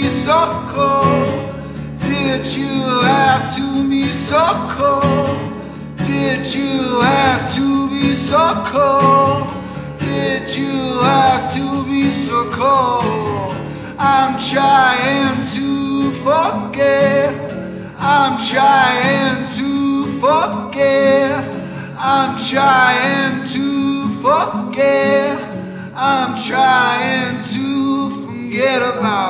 me so cold? Did you lie to me so cold? Did you lie to me so cold? Did you lie to me so cold? I'm trying to forget. I'm trying to forget. I'm trying to forget. I'm trying to forget about